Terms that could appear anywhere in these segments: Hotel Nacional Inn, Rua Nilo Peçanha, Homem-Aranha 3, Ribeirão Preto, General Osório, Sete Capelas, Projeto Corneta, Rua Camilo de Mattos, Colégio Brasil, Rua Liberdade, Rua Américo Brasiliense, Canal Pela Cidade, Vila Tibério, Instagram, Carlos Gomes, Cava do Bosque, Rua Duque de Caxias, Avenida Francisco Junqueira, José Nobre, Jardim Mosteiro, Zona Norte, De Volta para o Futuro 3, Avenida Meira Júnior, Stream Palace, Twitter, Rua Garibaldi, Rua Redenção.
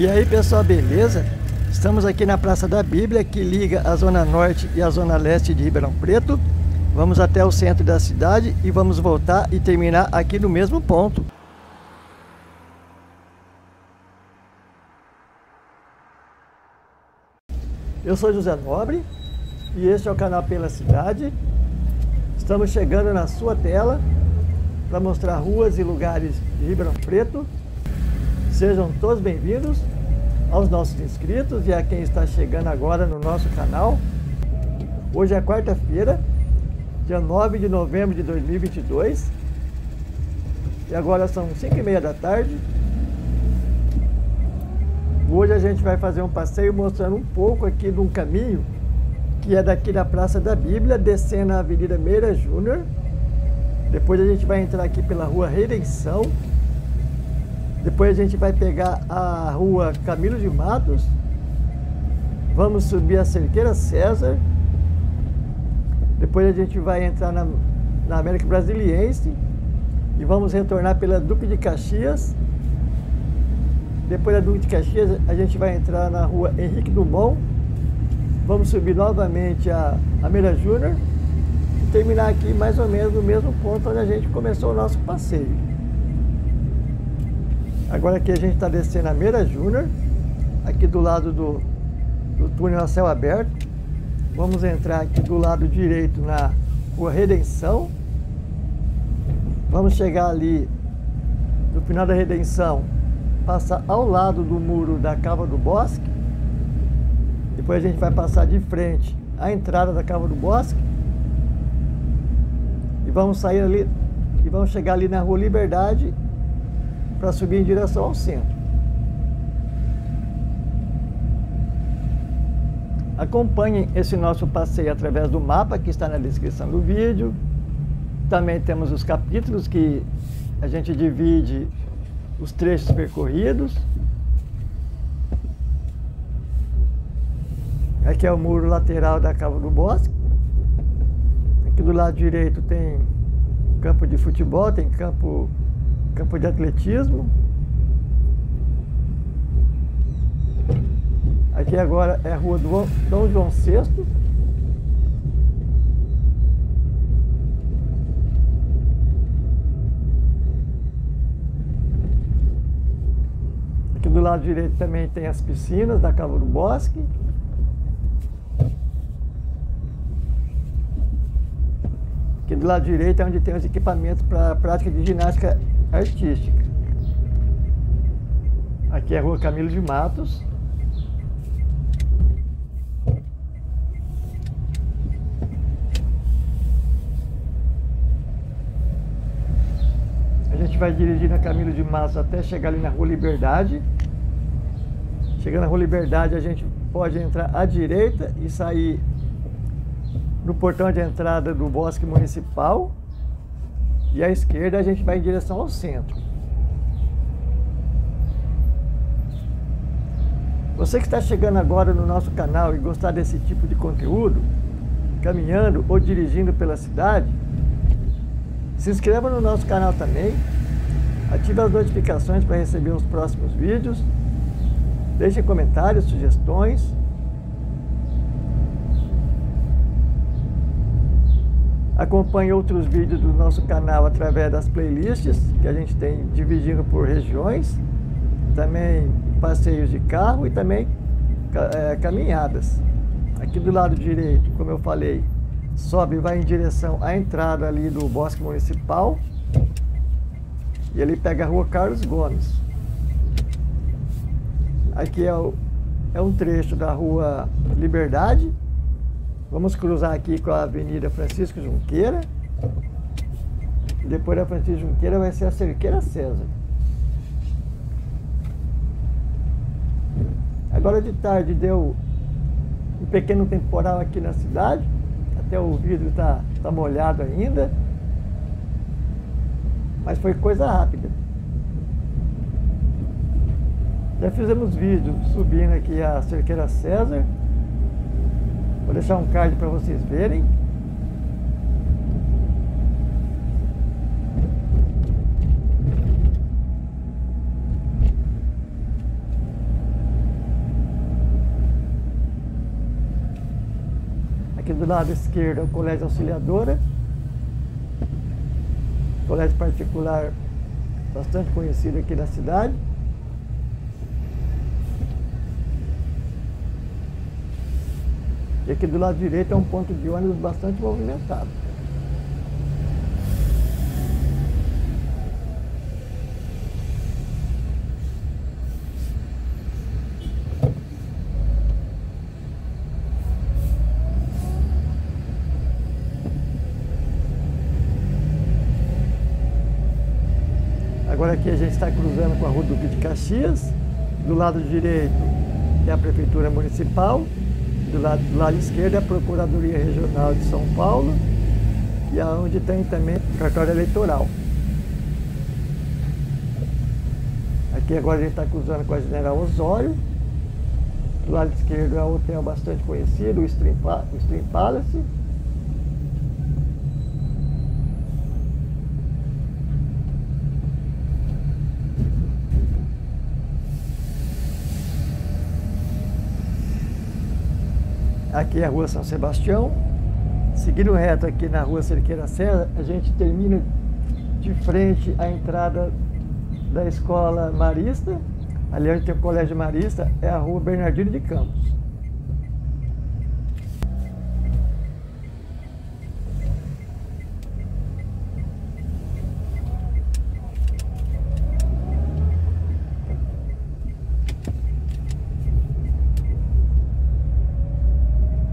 E aí, pessoal, beleza? Estamos aqui na Praça da Bíblia, que liga a Zona Norte e a Zona Leste de Ribeirão Preto. Vamos até o centro da cidade e vamos voltar e terminar aqui no mesmo ponto. Eu sou José Nobre e este é o canal Pela Cidade. Estamos chegando na sua tela para mostrar ruas e lugares de Ribeirão Preto. Sejam todos bem-vindos aos nossos inscritos e a quem está chegando agora no nosso canal. Hoje é quarta-feira, dia 9 de novembro de 2022. E agora são 5h30 da tarde. Hoje a gente vai fazer um passeio mostrando um pouco aqui de um caminho que é daqui da Praça da Bíblia, descendo a Avenida Meira Júnior. Depois a gente vai entrar aqui pela Rua Redenção. Depois a gente vai pegar a Rua Camilo de Mattos. Vamos subir a Cerqueira César. Depois a gente vai entrar na Américo Brasiliense. E vamos retornar pela Duque de Caxias. Depois da Duque de Caxias a gente vai entrar na Rua Henrique Dumont. Vamos subir novamente a Meira Júnior e terminar aqui mais ou menos no mesmo ponto onde a gente começou o nosso passeio. Agora aqui a gente está descendo a Meira Júnior, aqui do lado do túnel a céu aberto. Vamos entrar aqui do lado direito na Rua Redenção. Vamos chegar ali no final da Redenção, passar ao lado do muro da Cava do Bosque. Depois a gente vai passar de frente à entrada da Cava do Bosque. E vamos sair ali e vamos chegar ali na Rua Liberdade, para subir em direção ao centro. Acompanhem esse nosso passeio através do mapa que está na descrição do vídeo. Também temos os capítulos que a gente divide os trechos percorridos. Aqui é o muro lateral da Cava do Bosque. Aqui do lado direito tem campo de futebol, tem campo de atletismo. Aqui agora é a Rua Dom João VI. Aqui do lado direito também tem as piscinas da Cava do Bosque. Aqui do lado direito é onde tem os equipamentos para a prática de ginástica artística. Aqui é a Rua Camilo de Mattos. A gente vai dirigir na Camilo de Mattos até chegar ali na Rua Liberdade. Chegando na Rua Liberdade, a gente pode entrar à direita e sair no portão de entrada do Bosque Municipal. E à esquerda a gente vai em direção ao centro. Você que está chegando agora no nosso canal e gostar desse tipo de conteúdo, caminhando ou dirigindo pela cidade, se inscreva no nosso canal também, ative as notificações para receber os próximos vídeos, deixe comentários, sugestões. Acompanhe outros vídeos do nosso canal através das playlists que a gente tem dividindo por regiões, também passeios de carro e também caminhadas. Aqui do lado direito, como eu falei, sobe e vai em direção à entrada ali do Bosque Municipal e ele pega a Rua Carlos Gomes. Aqui é um trecho da Rua Liberdade. Vamos cruzar aqui com a Avenida Francisco Junqueira. Depois da Francisco Junqueira vai ser a Cerqueira César. Agora de tarde deu um pequeno temporal aqui na cidade. Até o vidro está molhado ainda. Mas foi coisa rápida. Já fizemos vídeo subindo aqui a Cerqueira César. Vou deixar um card para vocês verem. aqui do lado esquerdo é o Colégio Auxiliadora, colégio particular bastante conhecido aqui da cidade. E aqui do lado direito é um ponto de ônibus bastante movimentado. Agora aqui a gente está cruzando com a Rua Duque de Caxias. Do lado direito é a Prefeitura Municipal. Do lado esquerdo é a Procuradoria Regional de São Paulo, e aonde tem também o cartório eleitoral. Aqui agora a gente está cruzando com a General Osório. Do lado esquerdo é um hotel bastante conhecido, o Stream Palace. Aqui é a Rua São Sebastião. Seguindo reto aqui na Rua Cerqueira César, a gente termina de frente à entrada da Escola Marista. Ali onde tem o Colégio Marista é a Rua Bernardino de Campos.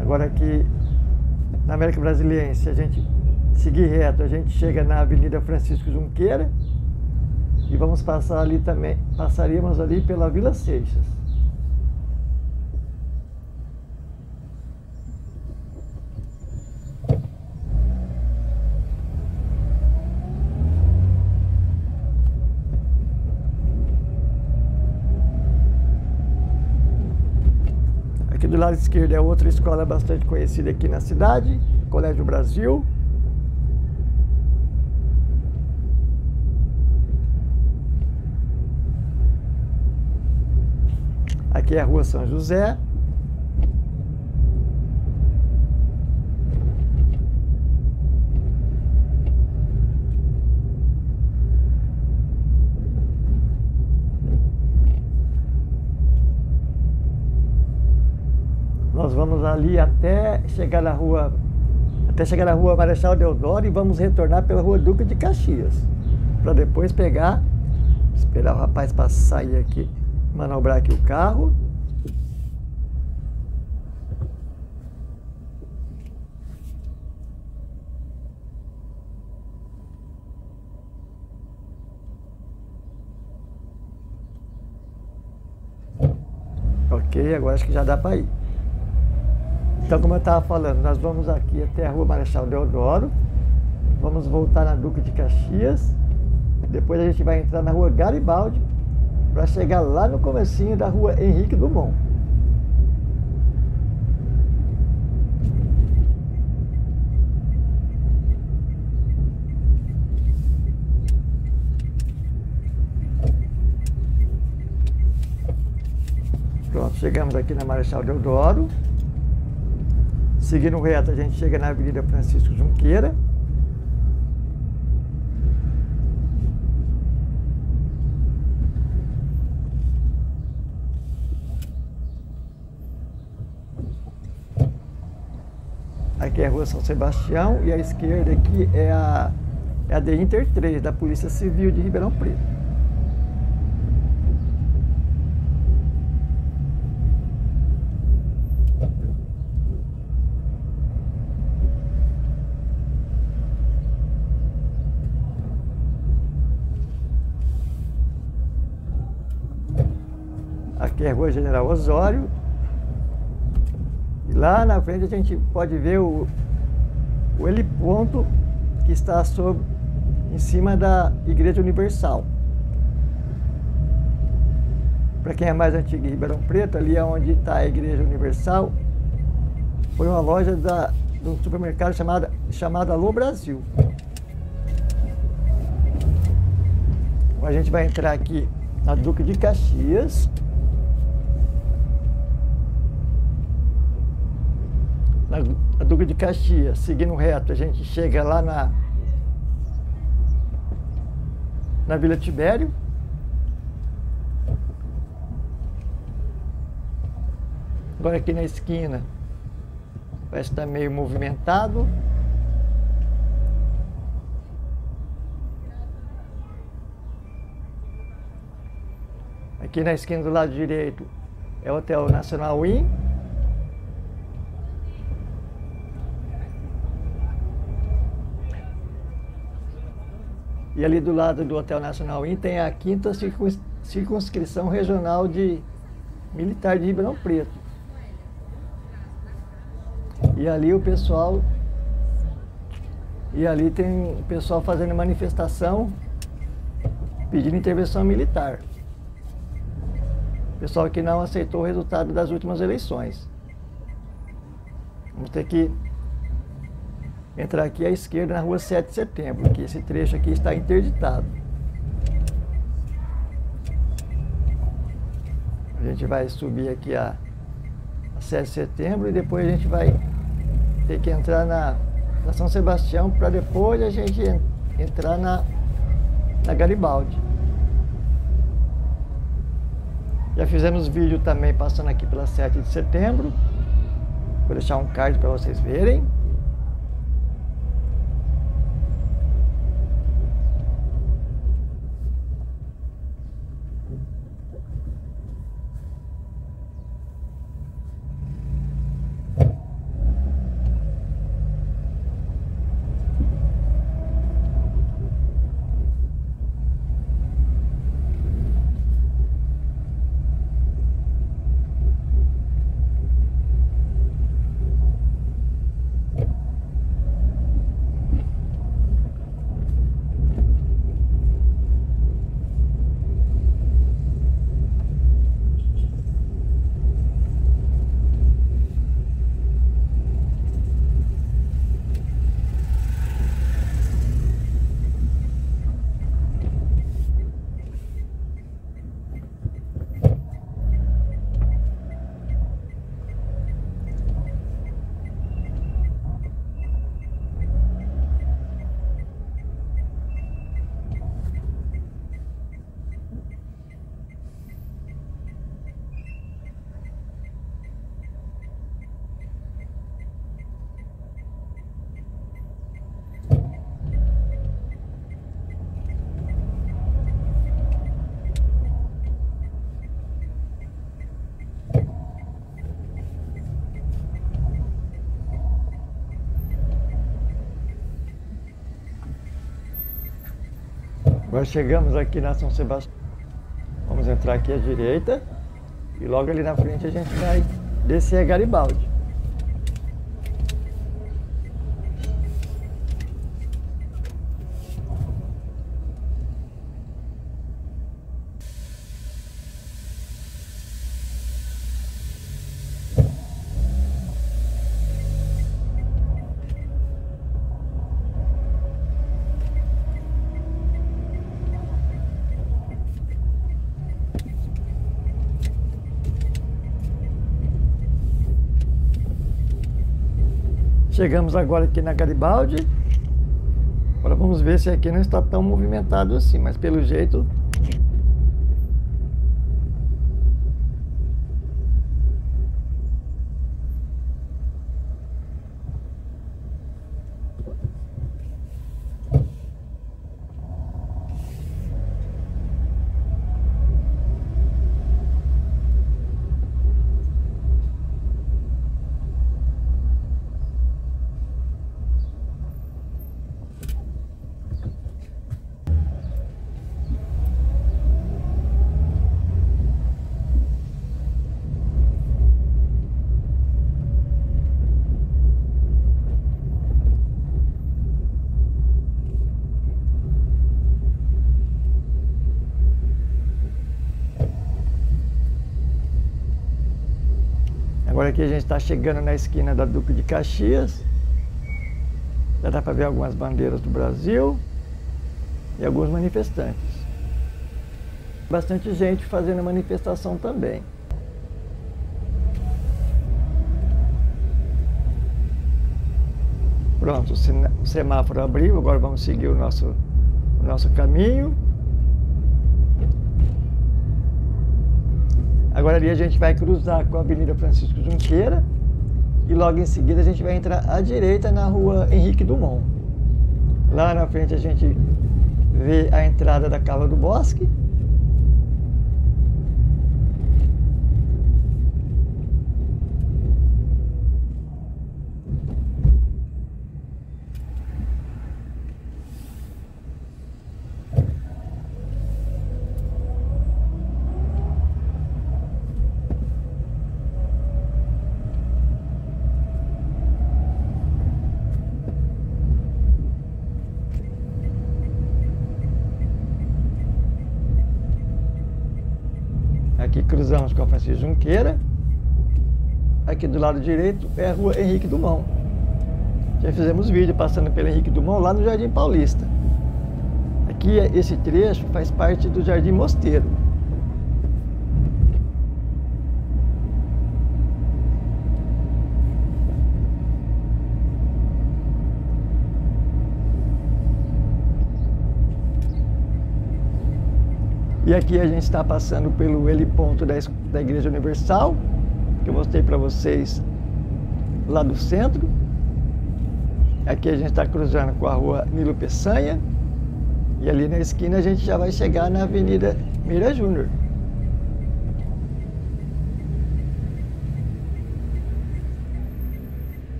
Agora aqui na América Brasiliense, a gente seguir reto, a gente chega na Avenida Francisco Junqueira e vamos passar ali também, passaríamos ali pela Vila Seixas. Do lado esquerdo é outra escola bastante conhecida aqui na cidade, Colégio Brasil. Aqui é a Rua São José. Nós vamos ali até chegar na rua Marechal Deodoro e vamos retornar pela Rua Duque de Caxias, para depois pegar, esperar o rapaz passar e aqui, manobrar aqui o carro. Ok, agora acho que já dá para ir. Então, como eu estava falando, nós vamos aqui até a Rua Marechal Deodoro, vamos voltar na Duque de Caxias, depois a gente vai entrar na Rua Garibaldi, para chegar lá no comecinho da Rua Henrique Dumont. Pronto, chegamos aqui na Marechal Deodoro. Seguindo reto, a gente chega na Avenida Francisco Junqueira. Aqui é a Rua São Sebastião e à esquerda aqui é a DINTER 3, da Polícia Civil de Ribeirão Preto. Aqui é a Rua General Osório. E lá na frente a gente pode ver o heliponto que está em cima da Igreja Universal. Para quem é mais antigo em Ribeirão Preto, ali é onde está a Igreja Universal. Foi uma loja de um supermercado chamado Alô Brasil. A gente vai entrar aqui na Duque de Caxias. A Duque de Caxias, seguindo reto, a gente chega lá na Vila Tibério. Agora aqui na esquina parece que está meio movimentado. Aqui na esquina do lado direito é o Hotel Nacional Inn. E ali do lado do Hotel Nacional Inn tem a 5ª circunscrição regional de militar de Ribeirão Preto. E ali tem o pessoal fazendo manifestação, pedindo intervenção militar. O pessoal que não aceitou o resultado das últimas eleições. Vamos ter que entrar aqui à esquerda na Rua 7 de Setembro, que esse trecho aqui está interditado. A gente vai subir aqui a 7 de Setembro e depois a gente vai ter que entrar na São Sebastião para depois a gente entrar na Garibaldi. Já fizemos vídeo também passando aqui pela 7 de Setembro. Vou deixar um card para vocês verem. Agora chegamos aqui na São Sebastião, vamos entrar aqui à direita e logo ali na frente a gente vai descer a Garibaldi. Chegamos agora aqui na Garibaldi. Agora vamos ver se aqui não está tão movimentado assim, mas pelo jeito... Agora aqui a gente está chegando na esquina da Duque de Caxias. Já dá para ver algumas bandeiras do Brasil e alguns manifestantes. Bastante gente fazendo manifestação também. Pronto, o semáforo abriu, agora vamos seguir o nosso caminho. Agora ali a gente vai cruzar com a Avenida Francisco Junqueira e logo em seguida a gente vai entrar à direita na Rua Henrique Dumont. Lá na frente a gente vê a entrada da Cava do Bosque. Aqui cruzamos com a Francisco Junqueira. Aqui do lado direito é a Rua Henrique Dumont. Já fizemos vídeo passando pela Henrique Dumont lá no Jardim Paulista. Aqui esse trecho faz parte do Jardim Mosteiro. E aqui a gente está passando pelo heliponto da Igreja Universal, que eu mostrei para vocês lá do centro. Aqui a gente está cruzando com a Rua Nilo Peçanha. E ali na esquina a gente já vai chegar na Avenida Meira Júnior.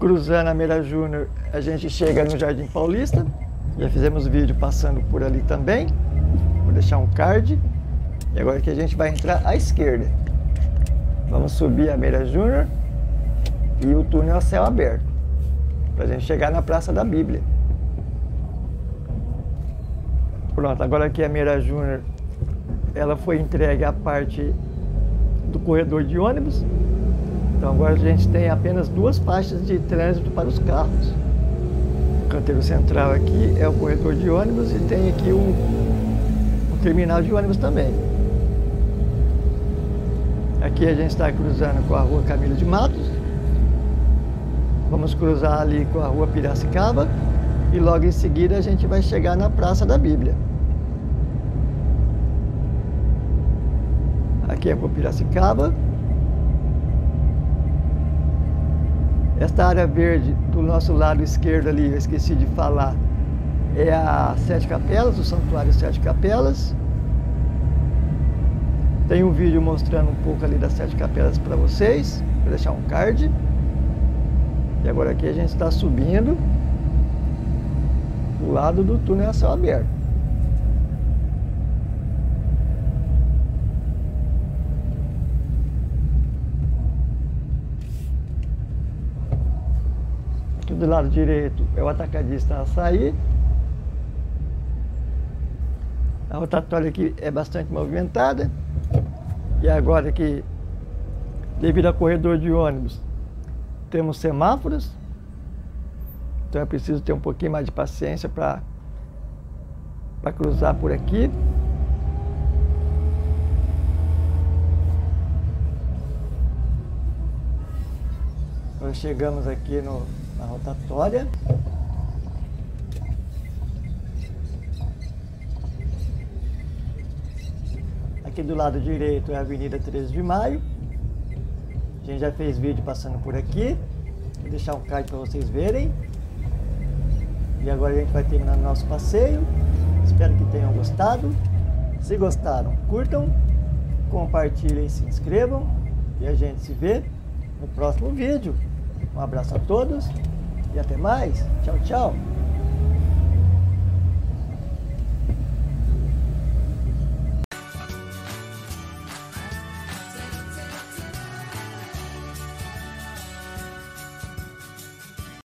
Cruzando a Meira Júnior, a gente chega no Jardim Paulista. Já fizemos vídeo passando por ali também. Vou deixar um card. E agora que a gente vai entrar à esquerda. Vamos subir a Meira Júnior e o túnel a céu aberto, para a gente chegar na Praça da Bíblia. Pronto, agora aqui a Meira Júnior, ela foi entregue à parte do corredor de ônibus. Então agora a gente tem apenas duas faixas de trânsito para os carros. O canteiro central aqui é o corredor de ônibus e tem aqui um terminal de ônibus também. Aqui a gente está cruzando com a Rua Camilo de Mattos. Vamos cruzar ali com a Rua Piracicaba e logo em seguida a gente vai chegar na Praça da Bíblia. Aqui é a Rua Piracicaba. Esta área verde do nosso lado esquerdo ali, eu esqueci de falar, é a Sete Capelas, o Santuário Sete Capelas. Tem um vídeo mostrando um pouco ali das Sete Capelas para vocês, vou deixar um card. E agora aqui a gente está subindo do lado do túnel a céu aberto. Do lado direito é o atacadista Açaí. A rotatória aqui é bastante movimentada. E agora que, devido ao corredor de ônibus, temos semáforos. Então é preciso ter um pouquinho mais de paciência para cruzar por aqui. Nós chegamos aqui na rotatória. Aqui do lado direito é a Avenida 13 de Maio. A gente já fez vídeo passando por aqui. Vou deixar um card para vocês verem. E agora a gente vai terminar nosso passeio. Espero que tenham gostado. Se gostaram, curtam, compartilhem, se inscrevam. E a gente se vê no próximo vídeo. Um abraço a todos e até mais. Tchau, tchau.